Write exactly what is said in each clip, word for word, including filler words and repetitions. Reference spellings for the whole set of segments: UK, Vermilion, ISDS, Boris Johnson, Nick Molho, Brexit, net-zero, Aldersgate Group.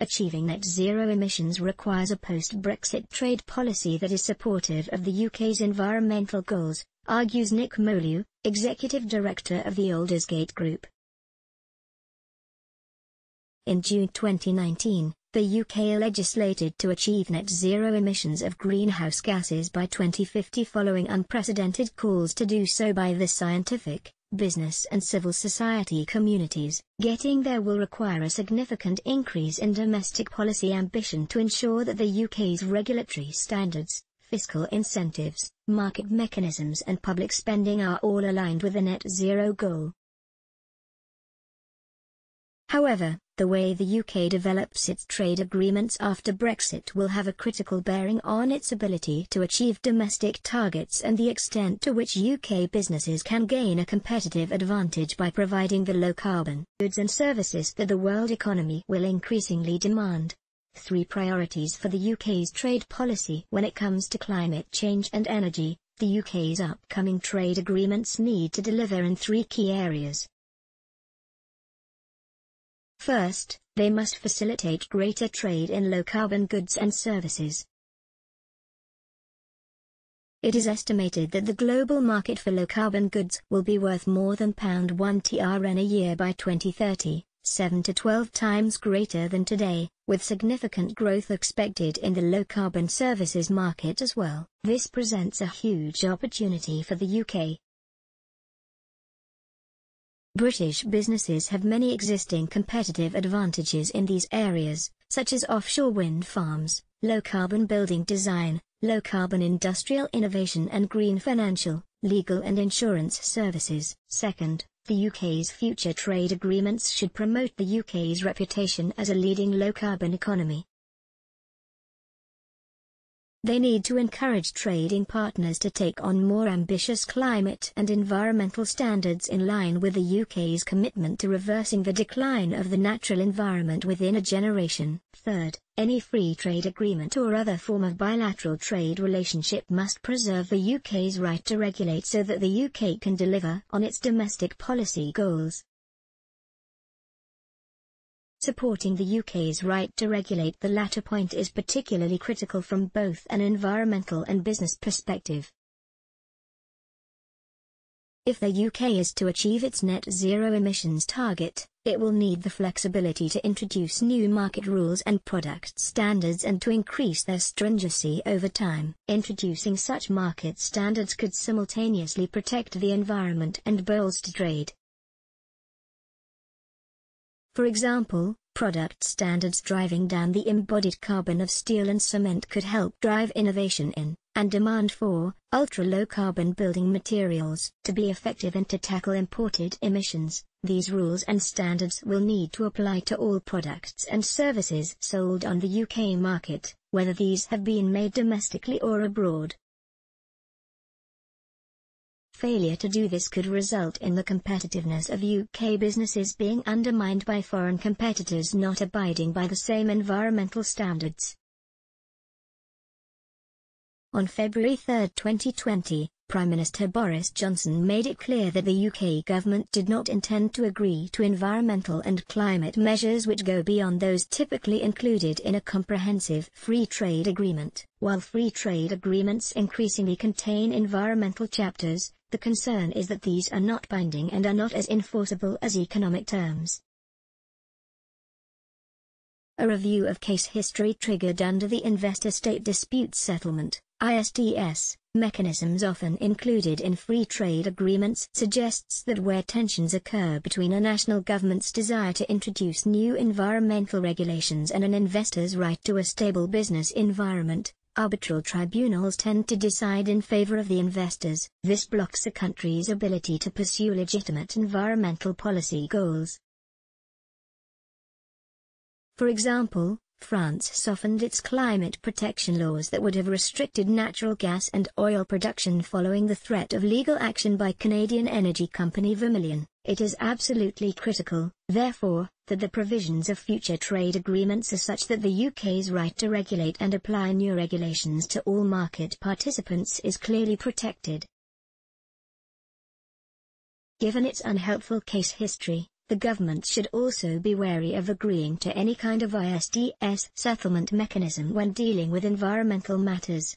Achieving net zero emissions requires a post-Brexit trade policy that is supportive of the U K's environmental goals, argues Nick Molho, Executive Director of the Aldersgate Group. In June twenty nineteen, the U K legislated to achieve net zero emissions of greenhouse gases by twenty fifty following unprecedented calls to do so by the scientific, business and civil society communities. Getting there will require a significant increase in domestic policy ambition to ensure that the U K's regulatory standards, fiscal incentives, market mechanisms and public spending are all aligned with the net zero goal. However, the way the U K develops its trade agreements after Brexit will have a critical bearing on its ability to achieve domestic targets and the extent to which U K businesses can gain a competitive advantage by providing the low-carbon goods and services that the world economy will increasingly demand. Three priorities for the U K's trade policy when it comes to climate change and energy. The U K's upcoming trade agreements need to deliver in three key areas. First, they must facilitate greater trade in low-carbon goods and services. It is estimated that the global market for low-carbon goods will be worth more than one trillion pounds a year by twenty thirty, seven to twelve times greater than today, with significant growth expected in the low-carbon services market as well. This presents a huge opportunity for the U K. British businesses have many existing competitive advantages in these areas, such as offshore wind farms, low-carbon building design, low-carbon industrial innovation and green financial, legal and insurance services. Second, the U K's future trade agreements should promote the U K's reputation as a leading low-carbon economy. They need to encourage trading partners to take on more ambitious climate and environmental standards in line with the U K's commitment to reversing the decline of the natural environment within a generation. Third, any free trade agreement or other form of bilateral trade relationship must preserve the U K's right to regulate so that the U K can deliver on its domestic policy goals. Supporting the U K's right to regulate the latter point is particularly critical from both an environmental and business perspective. If the U K is to achieve its net zero emissions target, it will need the flexibility to introduce new market rules and product standards and to increase their stringency over time. Introducing such market standards could simultaneously protect the environment and bolster trade. For example, product standards driving down the embodied carbon of steel and cement could help drive innovation in, and demand for, ultra-low-carbon building materials. To be effective and to tackle imported emissions, these rules and standards will need to apply to all products and services sold on the U K market, whether these have been made domestically or abroad. Failure to do this could result in the competitiveness of U K businesses being undermined by foreign competitors not abiding by the same environmental standards. On February third twenty twenty, Prime Minister Boris Johnson made it clear that the U K government did not intend to agree to environmental and climate measures which go beyond those typically included in a comprehensive free trade agreement. While free trade agreements increasingly contain environmental chapters, the concern is that these are not binding and are not as enforceable as economic terms. A review of case history triggered under the Investor State Dispute Settlement (I S D S) mechanisms often included in free trade agreements suggests that where tensions occur between a national government's desire to introduce new environmental regulations and an investor's right to a stable business environment, arbitral tribunals tend to decide in favor of the investors. This blocks a country's ability to pursue legitimate environmental policy goals. For example, France softened its climate protection laws that would have restricted natural gas and oil production following the threat of legal action by Canadian energy company Vermilion. It is absolutely critical, therefore, that the provisions of future trade agreements are such that the U K's right to regulate and apply new regulations to all market participants is clearly protected. Given its unhelpful case history, The government should also be wary of agreeing to any kind of I S D S settlement mechanism when dealing with environmental matters.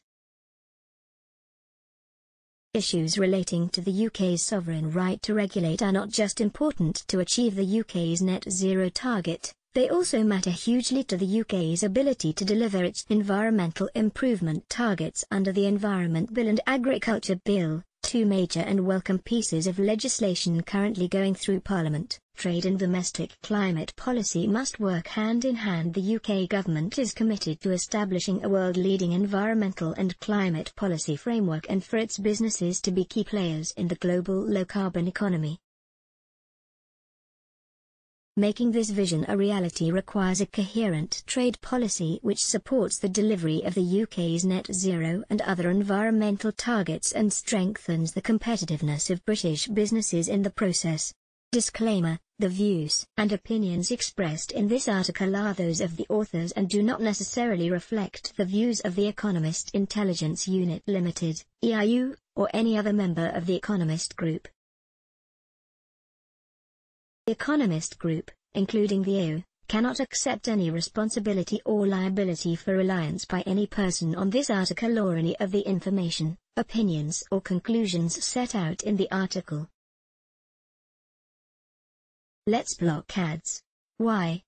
Issues relating to the U K's sovereign right to regulate are not just important to achieve the U K's net zero target, they also matter hugely to the U K's ability to deliver its environmental improvement targets under the Environment Bill and Agriculture Bill, two major and welcome pieces of legislation currently going through Parliament. Trade and domestic climate policy must work hand in hand. The U K government is committed to establishing a world-leading environmental and climate policy framework and for its businesses to be key players in the global low-carbon economy. Making this vision a reality requires a coherent trade policy which supports the delivery of the U K's net zero and other environmental targets and strengthens the competitiveness of British businesses in the process. Disclaimer: the views and opinions expressed in this article are those of the authors and do not necessarily reflect the views of the Economist Intelligence Unit Limited, E I U, or any other member of the Economist Group. The Economist Group, including the E U, cannot accept any responsibility or liability for reliance by any person on this article or any of the information, opinions or conclusions set out in the article. Let's block ads. Why?